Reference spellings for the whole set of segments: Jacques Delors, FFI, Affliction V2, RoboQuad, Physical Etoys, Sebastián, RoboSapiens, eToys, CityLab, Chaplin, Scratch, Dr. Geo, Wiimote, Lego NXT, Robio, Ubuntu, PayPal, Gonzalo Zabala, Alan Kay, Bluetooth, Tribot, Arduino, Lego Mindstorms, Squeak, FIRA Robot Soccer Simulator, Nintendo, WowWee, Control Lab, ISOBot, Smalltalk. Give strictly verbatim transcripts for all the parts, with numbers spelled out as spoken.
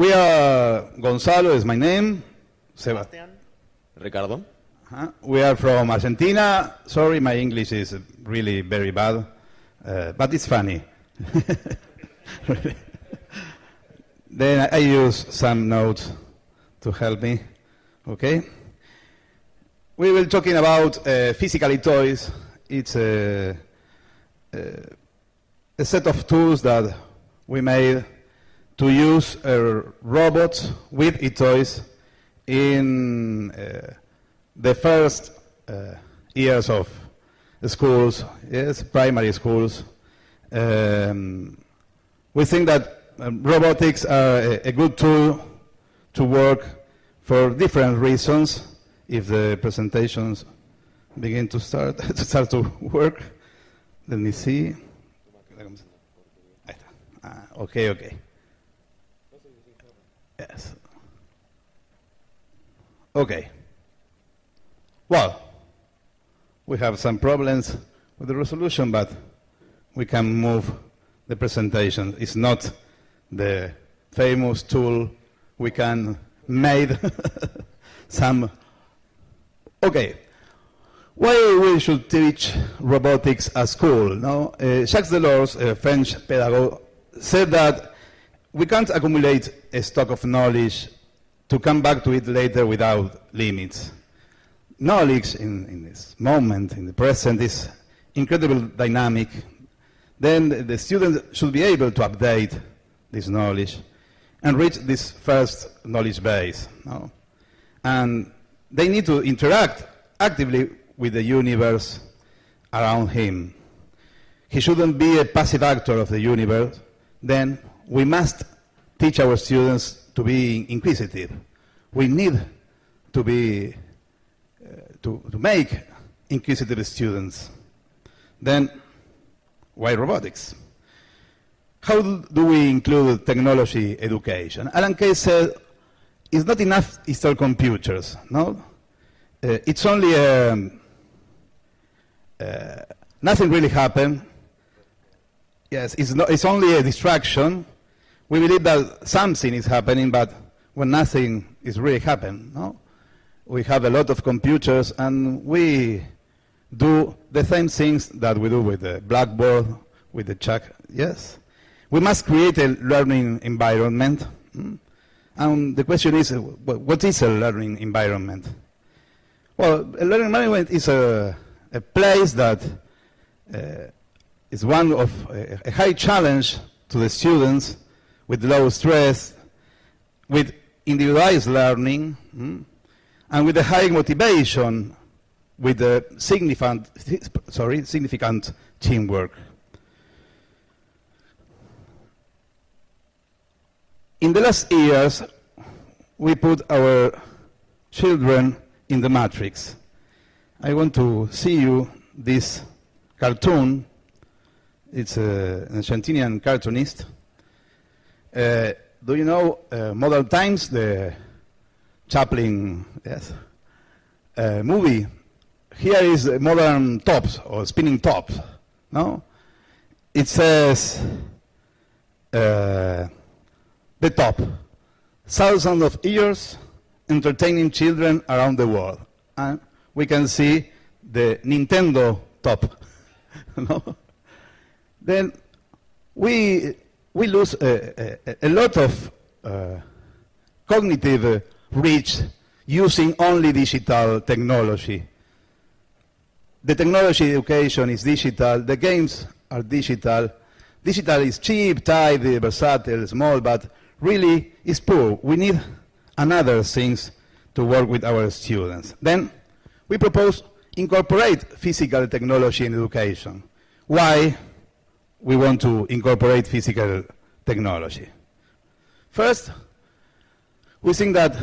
We are, Gonzalo is my name. Sebastián. Ricardo. Uh-huh. We are from Argentina. Sorry, my English is really very bad, uh, but it's funny. Then I use some notes to help me. Okay. We were talking about uh, physical eToys. It's a, a, a set of tools that we made to use uh, robots with eToys in uh, the first uh, years of schools, yes, primary schools. Um, we think that um, robotics are a, a good tool to work for different reasons. If the presentations begin to start to start to work, let me see. Ah, okay, okay. Yes. Okay. Well, we have some problems with the resolution, but we can move the presentation. It's not the famous tool we can made some. Okay, why we should teach robotics at school? No? Uh, Jacques Delors, a French pedagogue, said that we can't accumulate a stock of knowledge to come back to it later without limits. Knowledge in, in this moment, in the present, is incredibly dynamic. Then the student should be able to update this knowledge and reach this first knowledge base. No? And they need to interact actively with the universe around him. He shouldn't be a passive actor of the universe. Then we must teach our students to be inquisitive. We need to be, uh, to, to make inquisitive students. Then, why robotics? How do we include technology education? Alan Kay said, it's not enough to install computers, no? Uh, it's only um, uh, nothing really happened. Yes, it's, not, it's only a distraction. We believe that something is happening, but when nothing is really happening, no? We have a lot of computers, and we do the same things that we do with the blackboard, with the chalk. Yes, we must create a learning environment. Hmm? And the question is, what is a learning environment? Well, a learning environment is a, a place that uh, is one of a, a high challenge to the students, with low stress, with individualized learning, hmm? And with a high motivation, with a significant, sorry, significant teamwork. In the last years, we put our children in the matrix. I want to see you this cartoon. It's a, an Argentinian cartoonist. Uh, do you know uh, Modern Times, the Chaplin yes, uh, movie? Here is Modern Tops, or Spinning Tops. No? It says, uh, the top, thousands of years entertaining children around the world. And we can see the Nintendo top. No? Then we, we lose a, a, a lot of uh, cognitive reach using only digital technology. The technology education is digital, the games are digital. Digital is cheap, tidy, versatile, small, but really is poor. We need another things to work with our students. Then we propose incorporate physical technology in education. Why we want to incorporate physical technology? First, we think that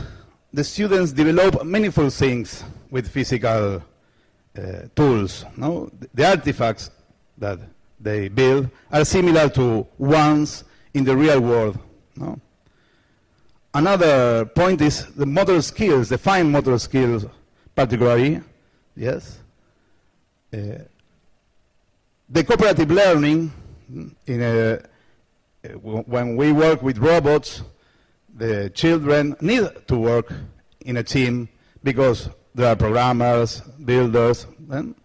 the students develop meaningful things with physical uh, tools. No? The artifacts that they build are similar to ones in the real world. No? Another point is the motor skills, the fine motor skills, particularly, yes. Uh, the cooperative learning, in a, when we work with robots, the children need to work in a team because there are programmers, builders, and,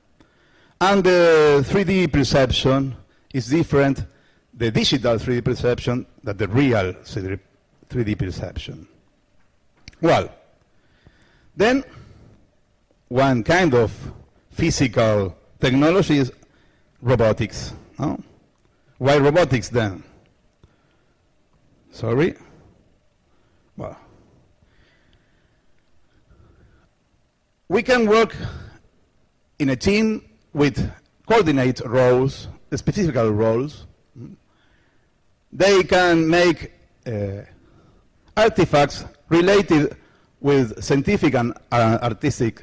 and the three D perception is different, the digital three D perception, than the real three D perception. Well, then one kind of physical technology is robotics. No? Why robotics then? Sorry? Well, we can work in a team with coordinate roles, specific roles. They can make uh, artifacts related with scientific and uh, artistic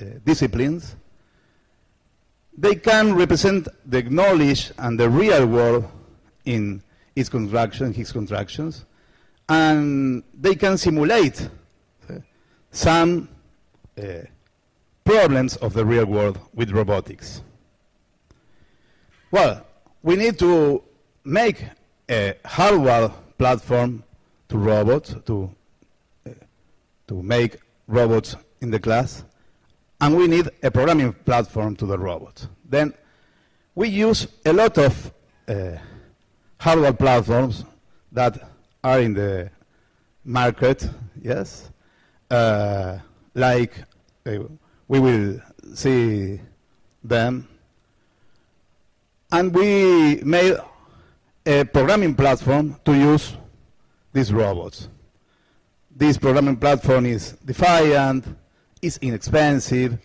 uh, disciplines. They can represent the knowledge and the real world in its construction, his constructions, and they can simulate uh, some uh, problems of the real world with robotics. Well, we need to make a hardware platform to robots, to, uh, to make robots in the class, and we need a programming platform to the robots. Then we use a lot of uh, hardware platforms that are in the market, yes? Uh, like, uh, we will see them. And we made a programming platform to use these robots. This programming platform is defiant, is inexpensive,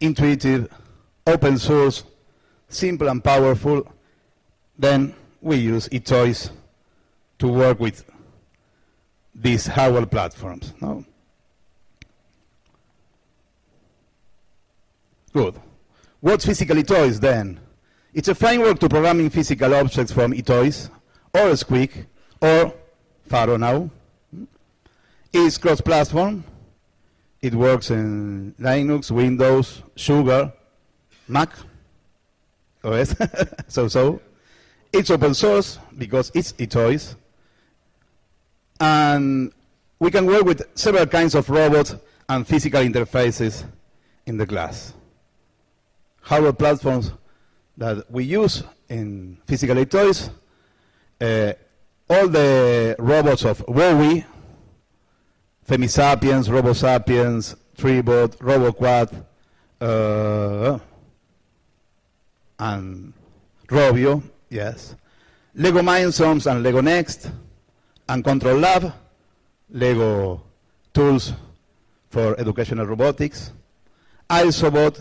intuitive, open source, simple and powerful. Then we use eToys to work with these hardware platforms. No? Good. What's physical eToys then? It's a framework to programming physical objects from eToys, or Squeak, or Pharo now. It's cross-platform. It works in Linux, Windows, Sugar, Mac, O S, so-so. It's open source because it's eToys. And we can work with several kinds of robots and physical interfaces in the class. Hardware platforms that we use in physical eToys, uh, all the robots of WowWee, Femisapien, RoboSapiens, Tribot, RoboQuad, uh, and Robio, yes. Lego Mindstorms and Lego N X T, and Control Lab, Lego tools for educational robotics, ISOBot,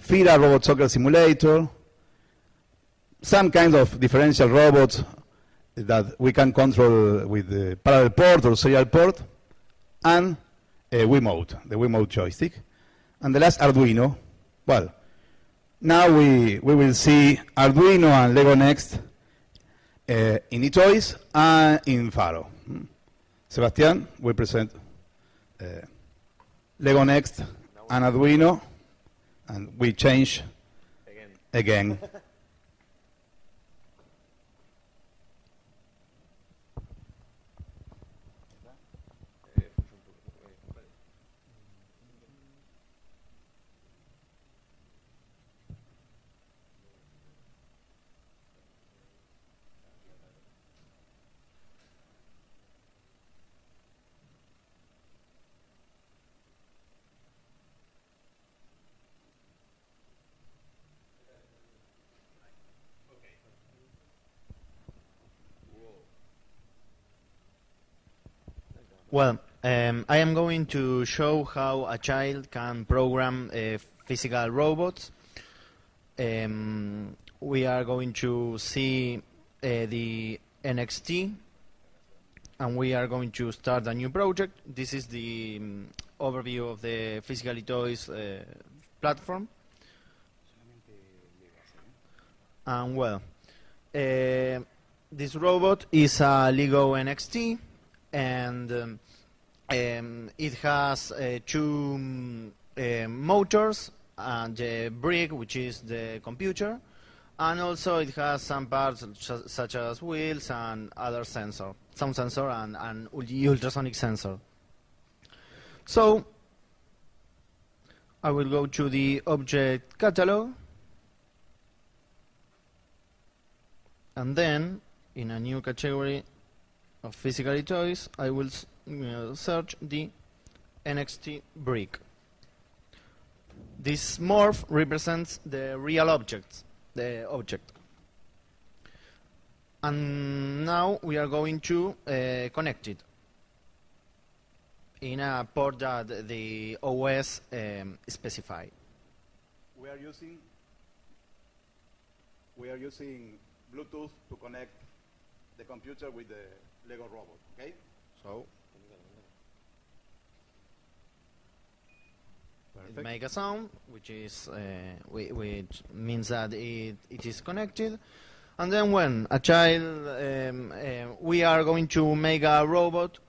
FIRA Robot Soccer Simulator, some kinds of differential robots that we can control with the parallel port or serial port, and a Wiimote, the Wiimote joystick. And the last, Arduino. Well, now we, we will see Arduino and Lego N X T uh, in eToys and in Pharo. Hmm. Sebastián will present uh, Lego N X T and Arduino, and we change again. again. Well, um, I am going to show how a child can program uh, physical robots. Um, we are going to see uh, the N X T, and we are going to start a new project. This is the um, overview of the Physical eToys uh, platform. And well, uh, this robot is a Lego N X T. And um, um, it has uh, two um, uh, motors and a brick, which is the computer, and also it has some parts such as wheels and other sensor, sound sensor and an ultrasonic sensor. So I will go to the object catalog, and then in a new category of physical eToys, I will uh, search the N X T brick. This morph represents the real objects, the object. And now we are going to uh, connect it in a port that the O S um, specify. We are using we are using Bluetooth to connect the computer with the Lego robot. Okay. So perfect. It make a sound, which is uh, which means that it it is connected. And then when a child, um, uh, we are going to make a robot uh,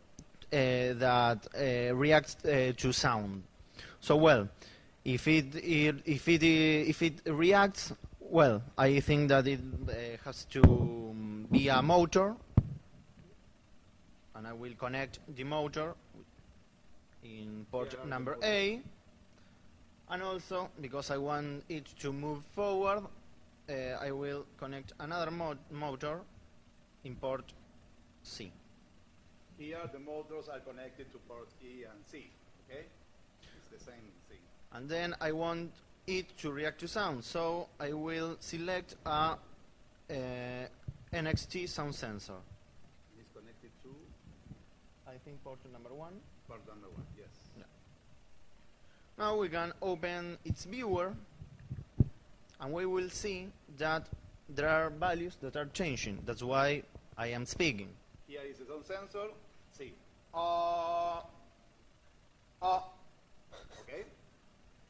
that uh, reacts uh, to sound. So well, if it, it if it if it reacts, well, I think that it uh, has to be a motor, and I will connect the motor in port yeah, number A, and also because I want it to move forward. Uh, I will connect another mo motor in port C. Here the motors are connected to port E and C, okay? It's the same thing. And then I want it to react to sound, so I will select a uh, N X T sound sensor. It is connected to, I think, port number one. Port number one, yes. No. Now we can open its viewer, and we will see that there are values that are changing. That's why I am speaking. Here is the sound sensor. See. Uh, uh. Okay.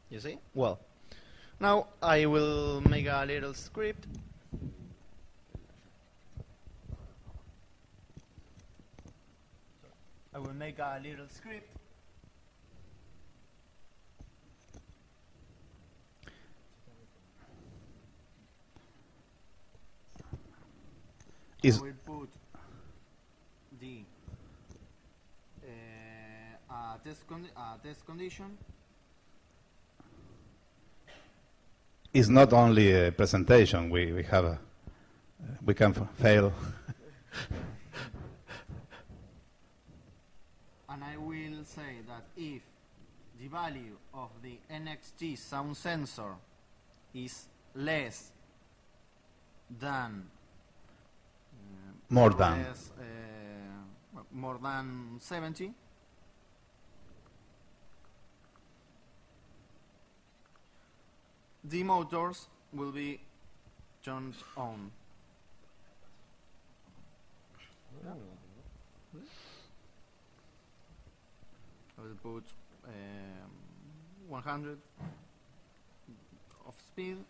You see? Well, now I will make a little script. I will make a little script. I will put the uh, a test condi a test condition. It's not only a presentation. We we have a uh, we can f fail. And I will say that if the value of the N X T sound sensor is less than More than. Less, uh, more than seventy. The motors will be turned on. I will put um, one hundred of speed,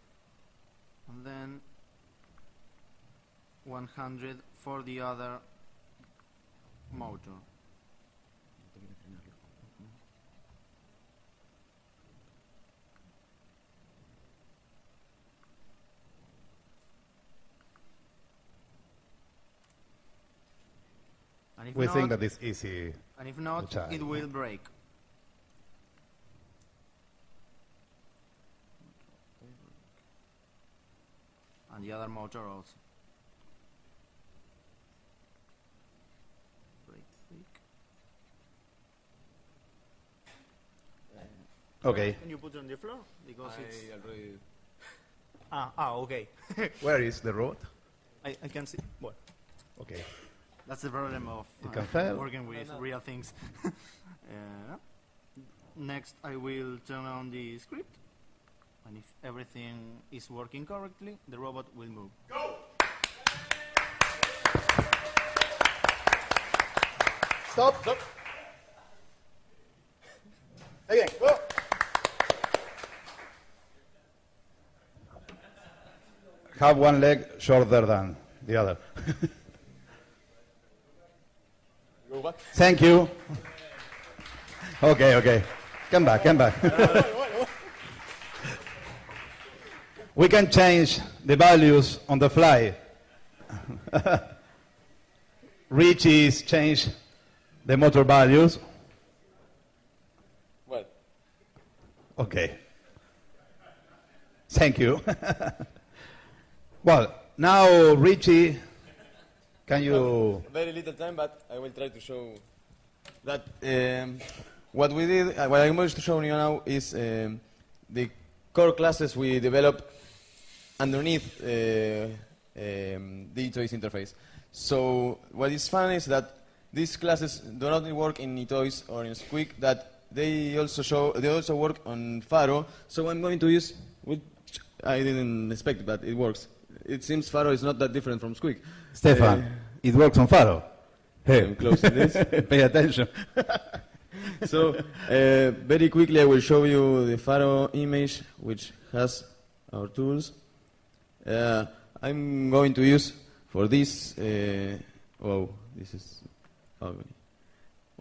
and then one hundred for the other motor. And if we not, think that it's easy. And if not, it will break. And the other motor also. Okay. Can you put it on the floor? Because I it's already. Ah, ah, okay. Where is the road? I, I can see. What? Okay. That's the problem of uh, working with no, no. real things. uh, next, I will turn on the script, and if everything is working correctly, the robot will move. Go! Stop! Stop! Again, go! Have one leg shorter than the other. Go back. Thank you. Okay, okay. Come back, come back. We can change the values on the fly. reach is change the motor values. What? Okay. Thank you. Well, now Richie, can you? Very little time, but I will try to show that um, what we did. Uh, what I'm going to show you now is um, the core classes we developed underneath uh, um, the eToys interface. So what is fun is that these classes do not work in eToys or in Squeak. That they also show. They also work on Pharo. So I'm going to use. Which I didn't expect, but it works. It seems Pharo is not that different from Squeak. Stefan, uh, it works on Pharo. Hey. I'm close to this. Pay attention. So, uh, very quickly I will show you the Pharo image, which has our tools. Uh, I'm going to use for this, uh, oh, this is how many?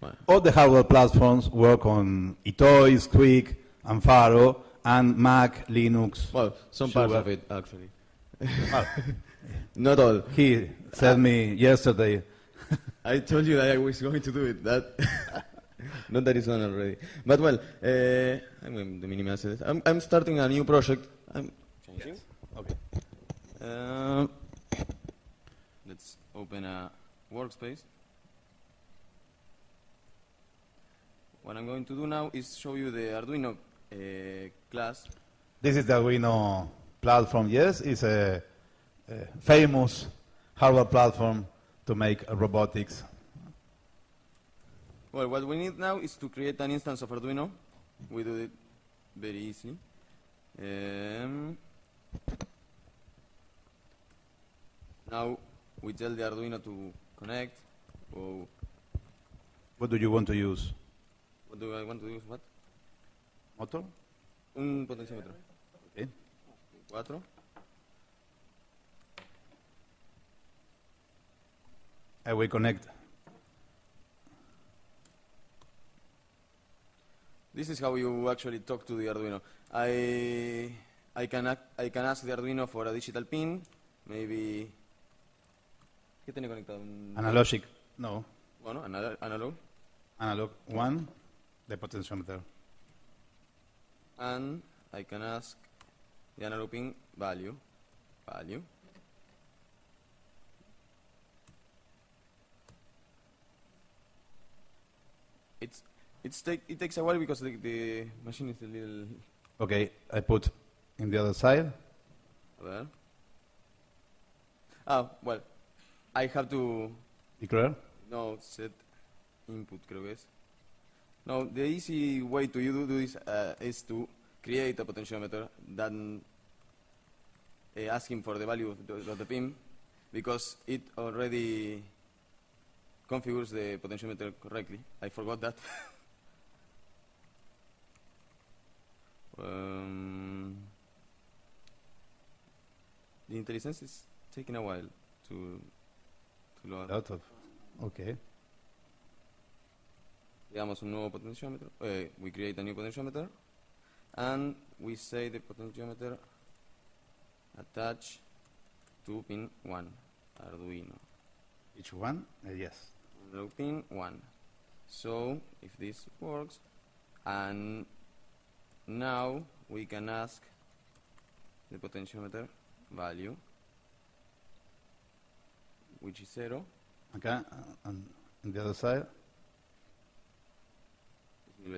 Wow. All the hardware platforms work on eToys, Squeak, and Pharo, and Mac, Linux. Well, some parts of it, actually. Oh. Not all. He said uh, me yesterday. I told you that I was going to do it. That not that it's done already. But well, uh, I'm, the I'm, I'm starting a new project. I'm changing. Yes. Okay. Uh, let's open a workspace. What I'm going to do now is show you the Arduino uh, class. This is the Arduino platform, yes, is a, a famous hardware platform to make robotics. Well, what we need now is to create an instance of Arduino. We do it very easy. Um, now we tell the Arduino to connect. Whoa. What do you want to use? What do I want to use? What? Motor? Un potentiometer. Okay. Cuatro. I will connect. This is how you actually talk to the Arduino. I I can I can ask the Arduino for a digital pin, maybe. ¿Qué tiene conectado? Analogic. No. Bueno, anal analog. Analog one, the potentiometer. And I can ask. The analog pin value, value. It's it's take it takes a while because the, the machine is a little. Okay, I put in the other side. There. Ah, well, I have to. Declare? No, set input. Creo que es. No, the easy way to you do this uh, is to. Create a potentiometer, then uh, ask him for the value of the, of the pin, because it already configures the potentiometer correctly. I forgot that. um, the intelligence is taking a while to to load. Out of. Okay. Creamos un nuevo potentiometer. Uh, we create a new potentiometer. And we say the potentiometer attached to pin one, Arduino. Each one? Uh, yes. Low pin one. So if this works, and now we can ask the potentiometer value, which is zero. Okay, uh, and on the other side? We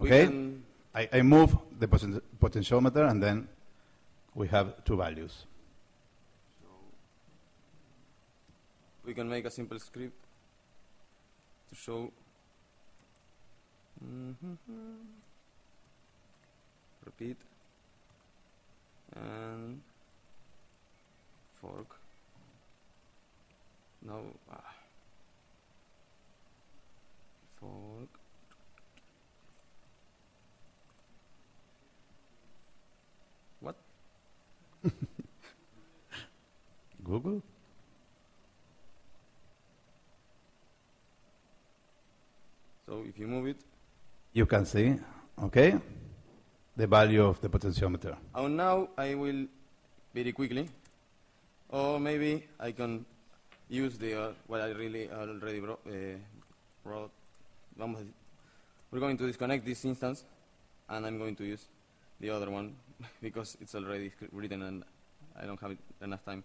okay. Can I, I move the poten potentiometer, and then we have two values. So we can make a simple script to show. Mm-hmm. Repeat and fork. Now ah. fork. Google? So if you move it, you can see, okay, the value of the potentiometer. And now I will very quickly, or maybe I can use the what I really already bro uh, brought. Vamos. We're going to disconnect this instance, and I'm going to use the other one because it's already written and I don't have it enough time.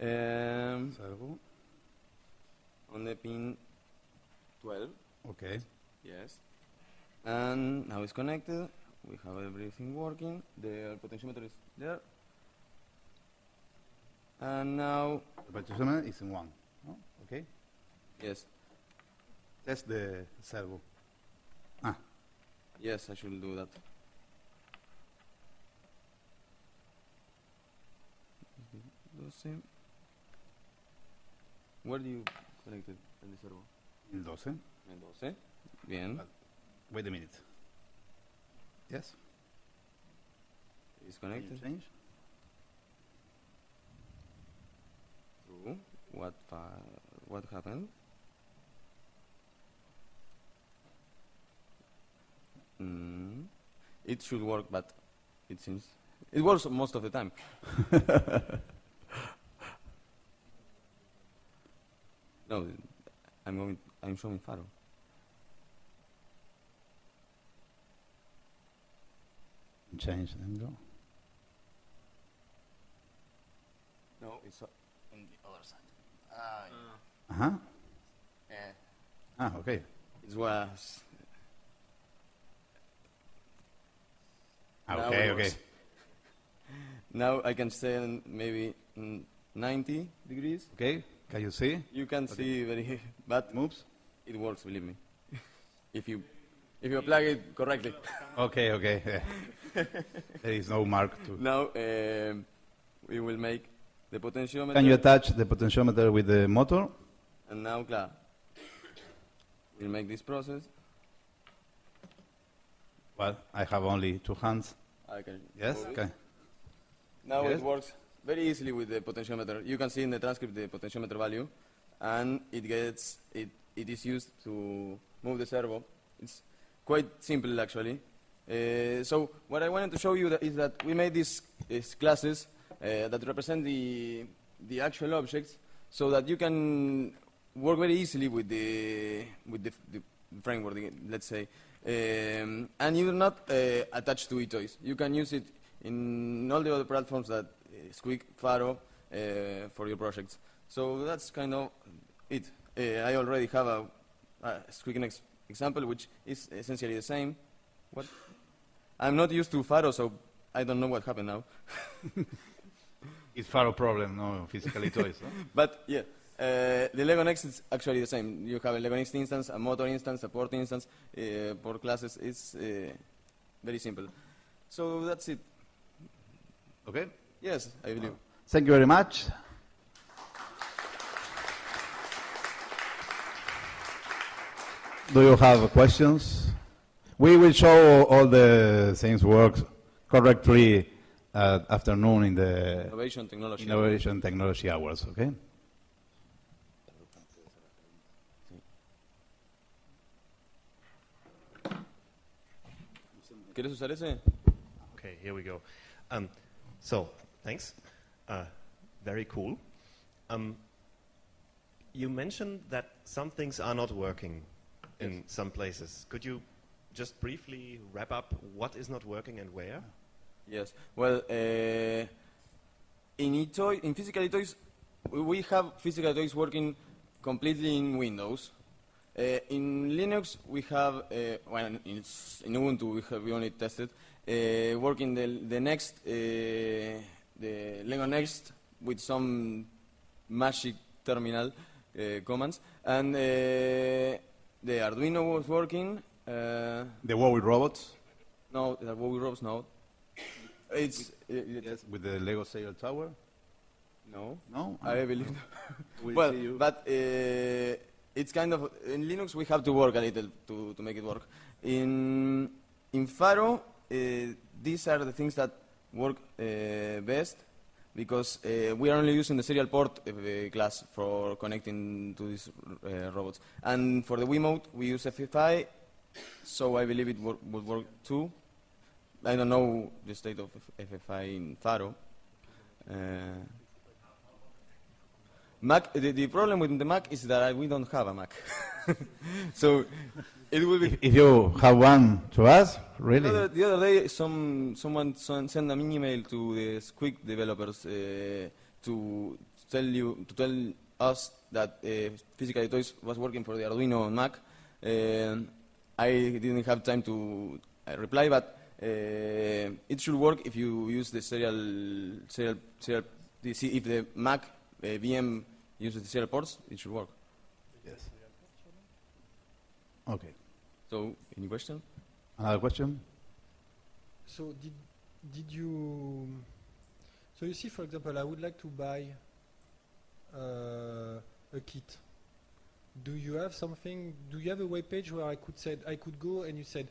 Um, Servo. On the pin twelve. Okay. Yes. And now it's connected. We have everything working. The potentiometer is there. And now the potentiometer is in one. Oh, okay. Yes. Test the servo. Ah. Yes, I should do that. Where do you connect it in the servo? In twelve. In twelve. Bien. But wait a minute. Yes. It's connected. Change. True. What? What happened? Mm. It should work, but it seems it works most of the time. No, I'm going. I'm showing Pharo. Change them though. No, it's on the other side. Ah. Uh huh. Yeah. Ah, okay. It was. Ah, okay, okay. Now I can send maybe mm, ninety degrees. Okay. Can you see? You can okay. see very bad moves. It works, believe me. if you if you plug it correctly. Okay, okay. There is no mark to. Now um, we will make the potentiometer. Can you attach the potentiometer with the motor? And now, claro, we'll make this process. Well, I have only two hands. I can. Yes. Okay. Now yes. It works. Very easily with the potentiometer. You can see in the transcript the potentiometer value, and it gets it. It is used to move the servo. It's quite simple actually. Uh, so what I wanted to show you that is that we made these, these classes uh, that represent the the actual objects, so that you can work very easily with the with the, the framework, let's say, um, and you're not uh, attached to eToys. You can use it in all the other platforms that. Squeak, Pharo, uh, for your projects. So that's kind of it. Uh, I already have a, a Squeak ex example, which is essentially the same. What? I'm not used to Pharo, so I don't know what happened now. It's Pharo problem, no physical eToys. No? But yeah, uh, the Lego N X T is actually the same. You have a Lego N X T instance, a motor instance, a port instance, uh, port classes. It's uh, very simple. So that's it. Okay. Yes, I believe. Thank you very much. Do you have questions? We will show all the things works correctly uh, afternoon in the Innovation Technology, Innovation Technology Hours, okay? Okay, here we go. Um, so. Thanks. Uh, very cool. Um, you mentioned that some things are not working in yes. some places. Could you just briefly wrap up what is not working and where? Yes. Well, uh, in, eToy, in physical eToys, we have physical eToys working completely in Windows. Uh, in Linux, we have, uh, well, in, in Ubuntu, we, have, we only tested, uh, working the, the next. Uh, the Lego N X T with some magic terminal uh, commands, and uh, the Arduino was working. Uh, the WowWee robots? No, the WowWee robots, no. It's with, uh, yes, with the Lego Sail Tower? No. No? I believe no. We'll well, see you. But uh, it's kind of, in Linux we have to work a little to, to make it work. In, in Pharo, uh, these are the things that work uh, best because uh, we are only using the serial port uh, class for connecting to these uh, robots. And for the Wiimote, we use F F I, so I believe it wor would work too. I don't know the state of F F I in Pharo. Uh, Mac, the, the problem with the Mac is that I, we don't have a Mac. So it will be. If, if you have one to us, really? The other, the other day, some someone sent an email to the Squeak developers uh, to tell you to tell us that uh, Physical Toys was working for the Arduino on Mac. Uh, I didn't have time to reply, but uh, it should work if you use the serial serial serial. If the Mac uh, V M uses the serial ports, it should work. Yes. Okay. So, any question? Another question? So, did, did you... So, you see, for example, I would like to buy uh, a kit. Do you have something... Do you have a web page where I could said I could go and you said,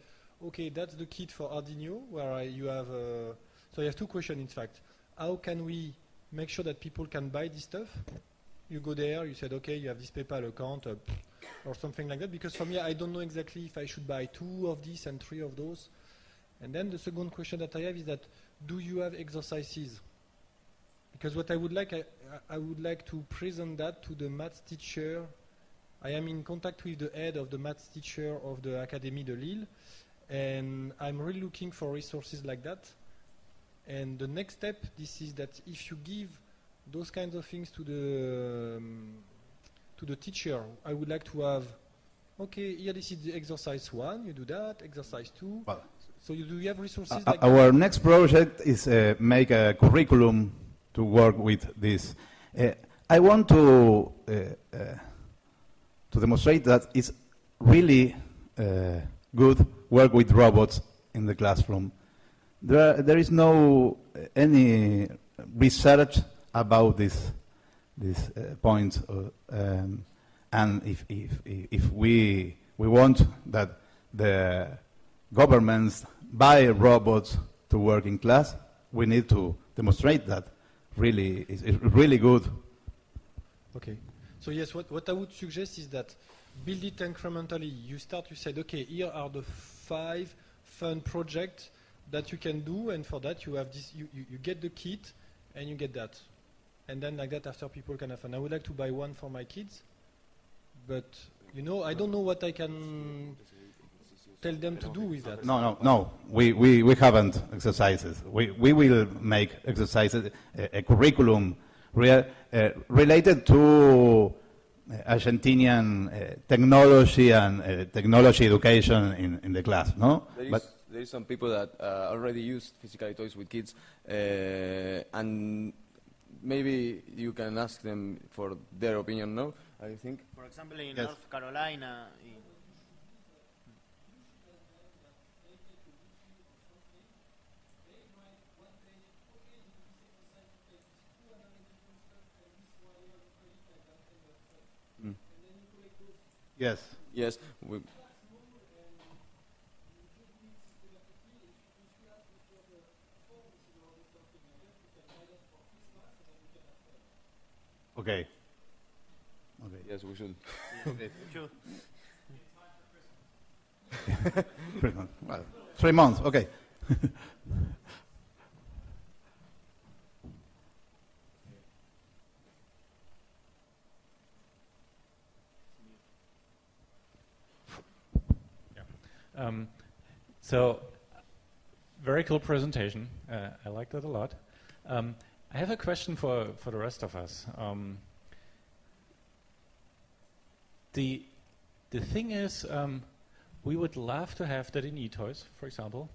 okay, that's the kit for Arduino, where I, you have... Uh, so, I have two questions, in fact. How can we make sure that people can buy this stuff? You go there, you said, okay, you have this PayPal account, uh, or something like that, because for me, I don't know exactly if I should buy two of these and three of those. And then the second question that I have is that, do you have exercises? Because what I would like, I, I would like to present that to the maths teacher. I am in contact with the head of the maths teacher of the Académie de Lille, and I'm really looking for resources like that. And the next step, this is that if you give those kinds of things to the um, to the teacher, I would like to have, okay, here this is the exercise one, you do that, exercise two. Well, so you do you have resources uh, like Our that? Next project is uh, make a curriculum to work with this. Uh, I want to, uh, uh, to demonstrate that it's really uh, good work with robots in the classroom. There, are, there is no uh, any research about this this uh, point, uh, um, and if if if we we want that the governments buy robots to work in class, we need to demonstrate that really is really good. Okay, so yes, what what I would suggest is that build it incrementally. You start. You said, okay, here are the five fun projects that you can do, and for that you have this, you, you, you get the kit and you get that. And then like that after people can have fun. I would like to buy one for my kids, but you know, I don't know what I can tell them to do with that. No, no, no, we, we, we haven't exercises. We, we will make exercises, a, a curriculum rea, uh, related to Argentinian uh, technology and uh, technology education in, in the class, no? But there is some people that uh, already use Physical Toys with kids, uh, and maybe you can ask them for their opinion, no? I think. For example, in yes. North Carolina. In mm. Yes. Yes. We Okay. Okay. Yes, we should. Three months. Well, three months. Okay. Yeah. Um, so, very cool presentation. Uh, I like that a lot. Um, I have a question for, for the rest of us. Um, the, the thing is, um, we would love to have that in eToys, for example,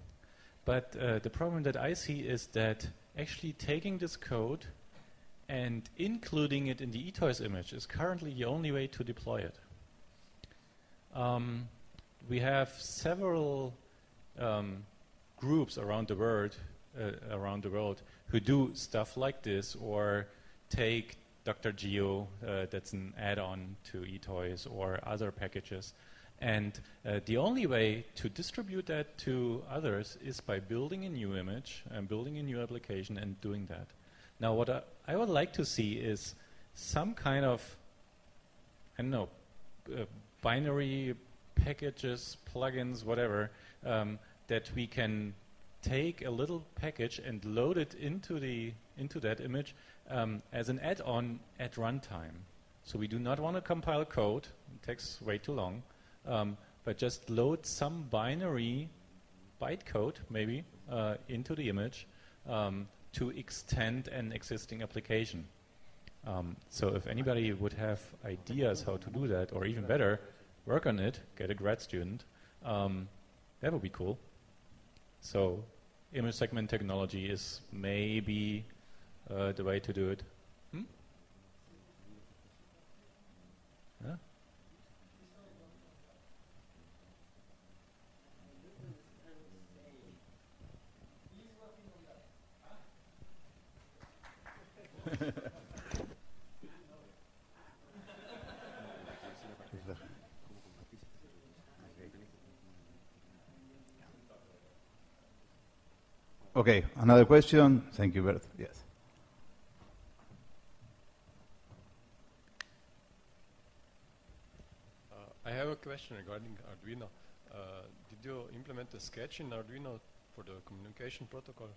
but uh, the problem that I see is that actually taking this code and including it in the eToys image is currently the only way to deploy it. Um, we have several um, groups around the world Uh, around the world who do stuff like this, or take Doctor Geo, uh, that's an add-on to eToys, or other packages. And uh, the only way to distribute that to others is by building a new image and building a new application and doing that. Now what I, I would like to see is some kind of, I don't know, uh, binary packages, plugins, whatever, um, that we can take a little package and load it into the into that image um, as an add-on at runtime. So we do not want to compile code, it takes way too long, um, but just load some binary bytecode, maybe, uh, into the image um, to extend an existing application. Um, so if anybody would have ideas how to do that, or even better, work on it, get a grad student, um, that would be cool. So image segment technology is maybe uh, the way to do it. Hmm? Huh? Okay, another question? Thank you, Bert. Yes. Uh, I have a question regarding Arduino. Uh, did you implement a sketch in Arduino for the communication protocol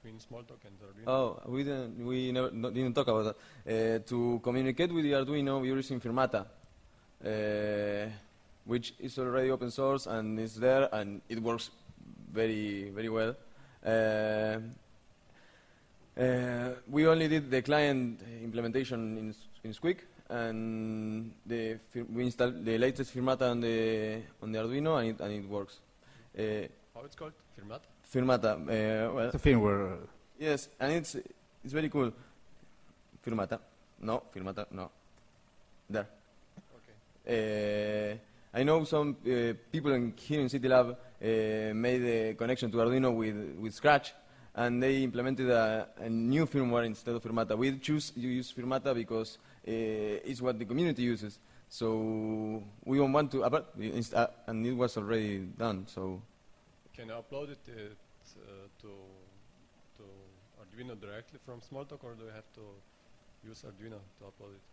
between Smalltalk and Arduino? Oh, we didn't, we never, no, didn't talk about that. Uh, to communicate with the Arduino, we use Firmata, uh, which is already open source and is there, and it works very, very well. Uh, uh, we only did the client implementation in, in Squeak, and the we installed the latest Firmata on the on the Arduino, and it, and it works. Uh, How it's called? Firmata. Firmata. Uh, well, it's a firmware. Yes, and it's it's very cool. Firmata. No, Firmata. No. There. Okay. Uh, I know some uh, people in here in CityLab Uh, made a connection to Arduino with, with Scratch, and they implemented a, a new firmware instead of Firmata. We choose to use Firmata because uh, it's what the community uses. So we don't want to, uh, and it was already done, so. Can I upload it uh, to, to Arduino directly from Smalltalk, or do I have to use Arduino to upload it?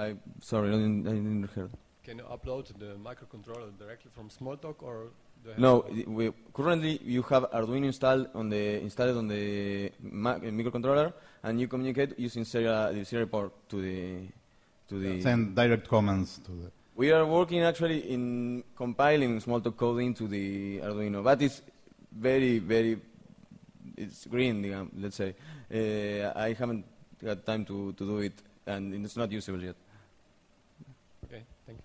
I'm sorry, I didn't, I didn't hear. Can you upload the microcontroller directly from Smalltalk, or? No, we currently you have Arduino installed on the installed on the microcontroller, and you communicate using serial, the serial port to the to yeah, the send direct commands to the. We are working actually in compiling Smalltalk coding to the Arduino, but it's very very it's green, let's say. Uh, I haven't got time to to do it, and it's not usable yet. Okay, thank you.